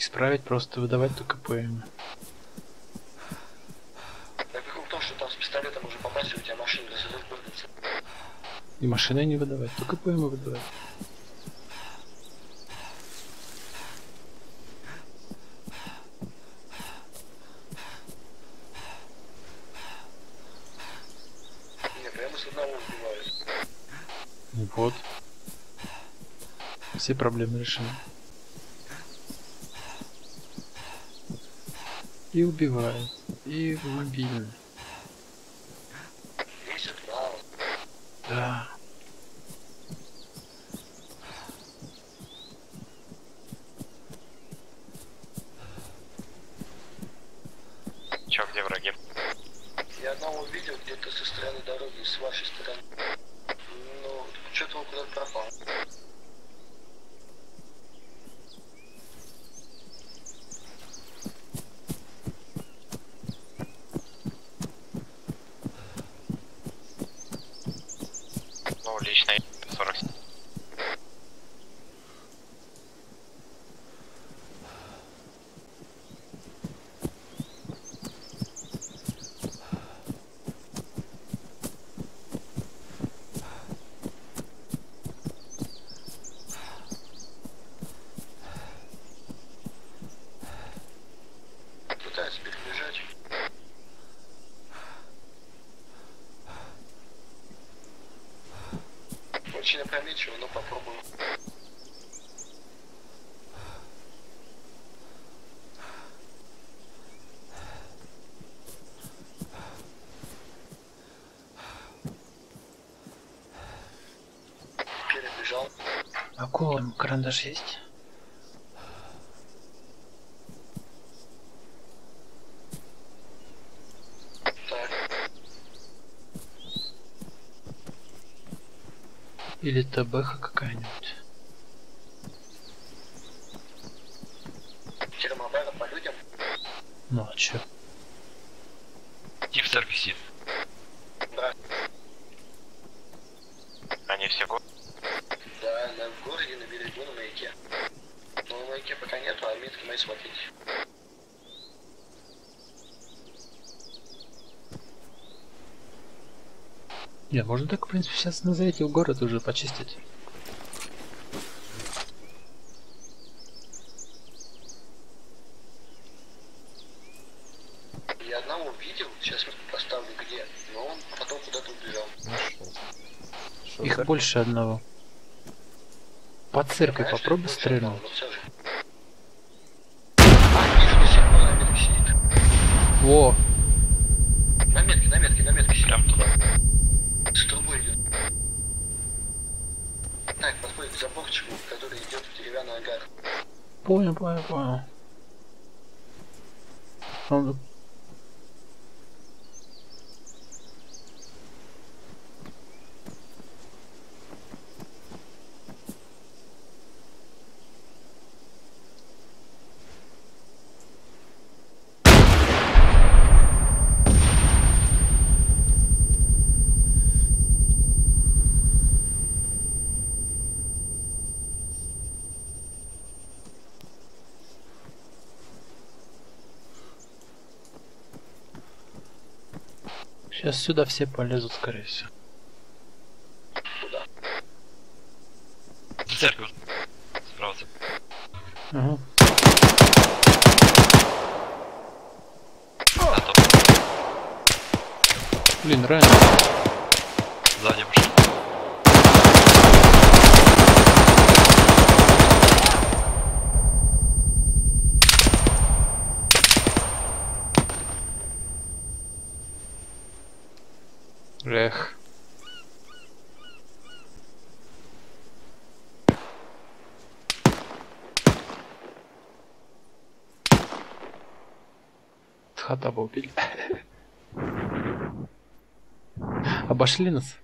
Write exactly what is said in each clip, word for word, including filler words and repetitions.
Исправить просто выдавать только ПМ. Я прикол в том, что там с пистолетом уже попасть, у тебя машина разбудится. И машины не выдавать, только ПМ выдавать. Не, прямо с одного убивают. Ну вот. Все проблемы решены. И убивает, и мобильный. Весит мало. Да. Чё, где враги? Я одного видел где-то со стороны дороги, с вашей стороны. Но что-то он куда-то пропал. Очень опрометчиво, но попробуем. Перебежал. Акула, карандаш есть? Или табеха какая-нибудь. Термобара по людям? Ну а чё? Дипстер висит. Да. Они все в городе? Да, на в городе, на берегу, на маяке. Но маяке пока нету, а метки мои смотрите. Не, можно так, в принципе, сейчас на заветил город уже почистить. Я одного видел, сейчас поставлю где, но он потом куда-то убежал. Ну, их больше одного. По церкви конечно, попробуй стрельнуть. Во! На метке, на метке, на метке сидим туда. С трубой идет. Так, подходит к заборчику, который идет в деревянный ангар. Понял, понял, понял. Он... Сейчас сюда все полезут, скорее всего. Куда? В церковь. Справа. Ага. Готов. Блин, ранен. Сзади пошли. Эх. Хатаба убили. Обошли нас.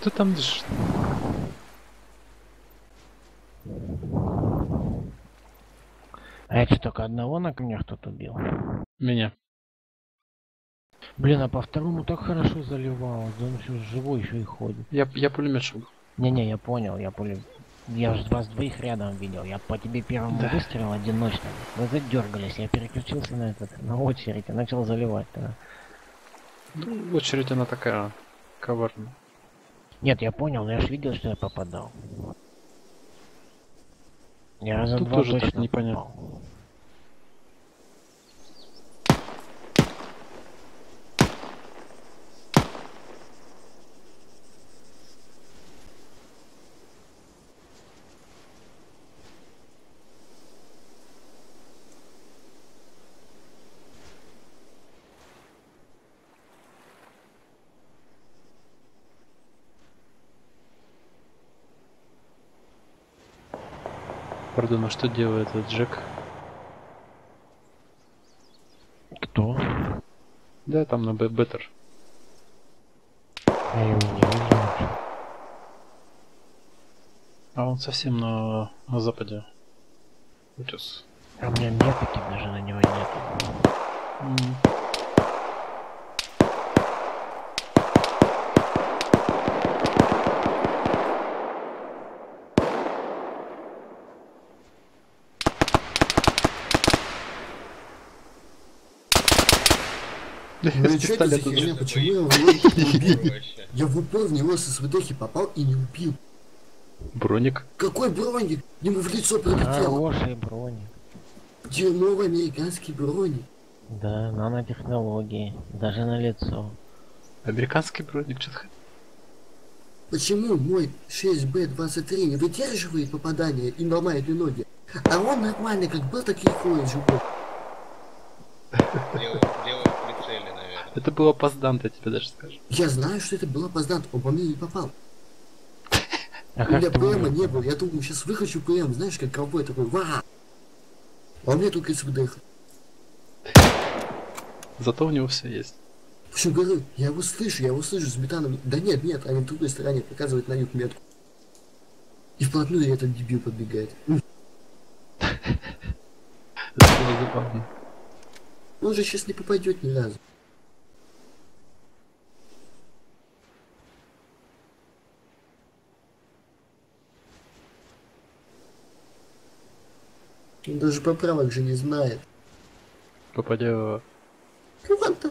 Кто там дышит? А это только одного на камнях кто-то убил. Меня. Блин, а по второму так хорошо заливало, да он все живой еще и ходит. Я, я пулеметчик. Не-не, я понял, я пулем... Я же вас двоих рядом видел, я по тебе первому да. выстрелил одиночным. Вы задергались, я переключился на этот, на очередь и начал заливать тогда. Ну, очередь она такая коварная. Нет, я понял, но я же видел, что я попадал. Я раза Тут два тоже точно не понял. Пардон, а что делает этот Джек? Кто? Да, там на Беттер. А он совсем на, на западе. Утес. А у меня метки даже на него нет. Mm. Ну что это за херня, почему я его не убил? Я в упор в него со свдохи попал и не убил. Броник? Какой броник? Ему в лицо прилетело. Хороший броник. Где новый американский броник? Да, нанотехнологии. Даже на лицо. Американский броник, что-то... Почему мой шесть бэ двадцать три не выдерживает попадания и ломает мне ноги? А он нормально как был, так и ходит живой. Это был опоздант, я тебе даже скажу. Я знаю, что это был опоздант, он по мне не попал. А у меня ПМа не было, я думаю, сейчас выхожу ПМ, знаешь, как ковбой такой, ва! А у меня только из выдоха. Зато у него все есть. В общем, говорю, я его слышу, я его слышу с метаном. Да нет, нет, они в другой стороне показывают на юг метку. И вплотную этот дебил подбегает. Он же сейчас не попадет ни разу. Он даже поправок же не знает. Попадет. Вон там,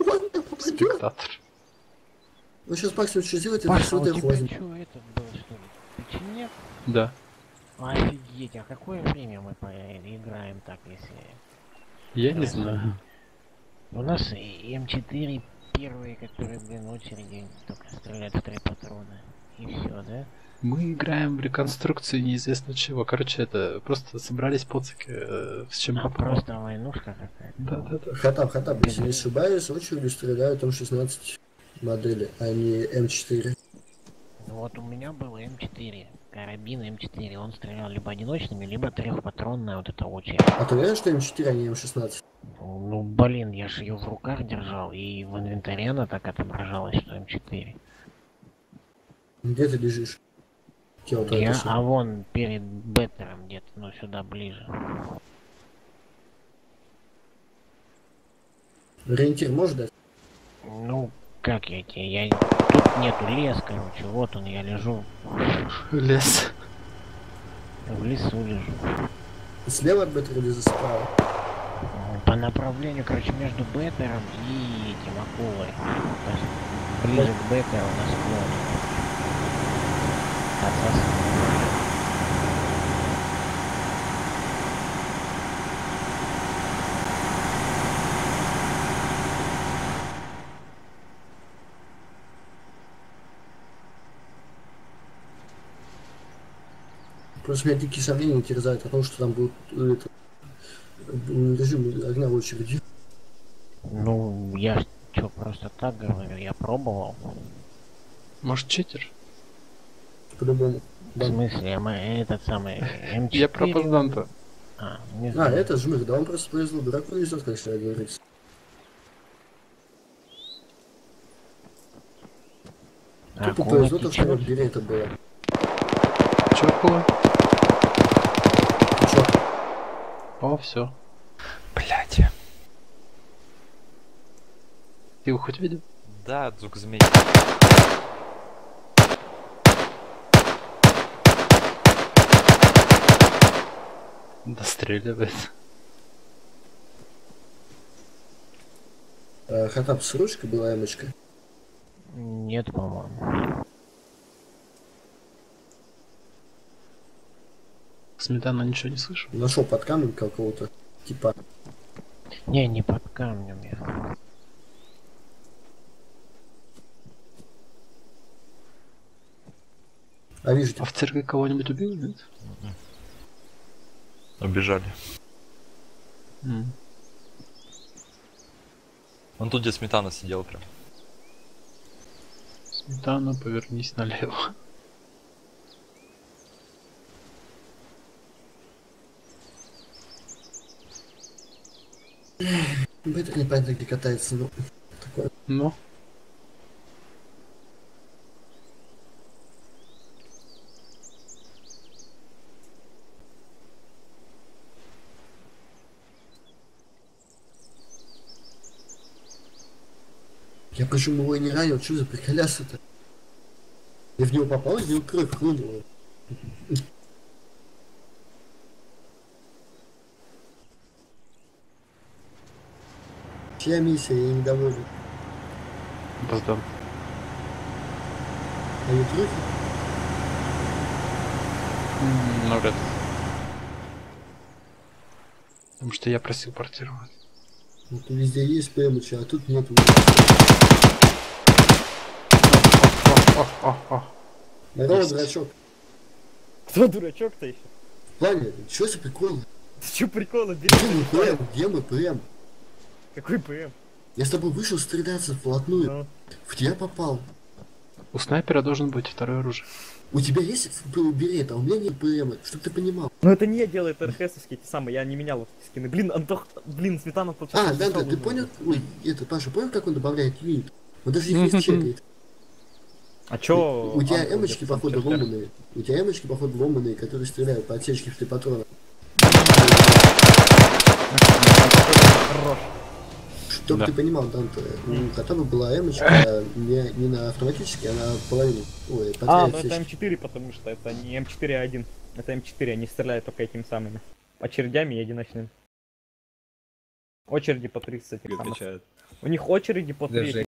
вон там попадет. Спектатор. Ну сейчас максимум что сделать, это что-то я возьму. Что, этот был, что ли? Печенек? Да. Офигеть, а какое время мы играем так, если... Я Правильно. не знаю. У нас эм четыре первые, которые, блин, очереди только стреляют в три патрона. И все, да? Мы играем в реконструкцию неизвестно чего. Короче, это просто собрались поцики э, с чем а, попало. Просто войнушка какая-то. Да, да, да. Хатап, хатап, если не ошибаюсь, очередью стреляют эм шестнадцать модели, а не эм четыре. Вот у меня было эм четыре. Карабин эм четыре. Он стрелял либо одиночными, либо трехпатронная вот эта очередь. А ты уверен, что эм четыре, а не эм шестнадцать? Ну блин, я же ее в руках держал, и в инвентаре она так отображалась, что эм четыре. Где ты лежишь? Я, я а вон перед Беттером где-то, но ну, сюда ближе. Ориентир можешь дать? Ну, как я тебе, я... Тут нету лес, короче, вот он, я лежу. Лес. В лесу лежу. Слева от Беттера или справа? По направлению, короче, между Беттером и этим акулой. Ближе к Беттеру на склоне. Просто меня дикие сомнения терзают о том, что там будет это, режим огня в очереди. Ну, я что, просто так говорю, я пробовал. Может, читер? По-любому. В смысле, мы этот самый эм четыре... Я про опозданта. А, а, это жмых, да он просто повезло, дурак повезет, как всегда говорится. Тупо повезло, то что в дыре это было. Чё было? Чё? О, всё. Блядь. Ты его хоть видел? Да, звук змеи. Достреливает. А, Хатап, с ручкой была эмочка? Нет, по-моему. Сметана ничего не слышал. Нашел под камнем какого-то типа. Не, не под камнем я. А вижу. А в церкви кого-нибудь убил, нет? Убежали. Mm. Он тут, где Сметана сидел прям. Сметана, повернись налево. Бэтр непонятно где катается, но такое. Но. Я причем его и не ранил, что за приколяса-то? Я в него попал, и в него кровь хлынула. Чья миссия? Я недоволен. Опоздал. А не трюки? Навряд. Потому что я просил портировать. Ну вот, везде есть пэмочи, а тут нету. Здорово, дурачок. Кто дурачок-то еще? В плане, чё за прикол? Ты чё приколы? Бери, где мы ПМ? Какой ПМ? Я с тобой вышел стреляться вплотную. Ну. В тебя попал. У снайпера должен быть второе оружие. У тебя есть берет, а у меня нет ПМ, чтобы ты понимал. Ну это не я делаю, это РХСовские те самые, я не менял скины. Блин, Антох, блин, Сметанов получается. А, да, да, ты понял? Ой, это, Паша, понял, как он добавляет юнит? Он даже их не чекает. А чё? У тебя эмочки, походу, ломаные. У тебя эмочки, походу, ломаные, которые стреляют по отсечке в три патрона. Чтоб да. Ты понимал, Данте, у Хатаба была эмочка не, не на автоматически, а на половину. Ой, а, ну это эм четыре, потому что это не эм четыре а один. Это эм четыре, они стреляют только этими самыми. Очередями и одиночными. Очереди по тридцать. У них очереди по тридцать.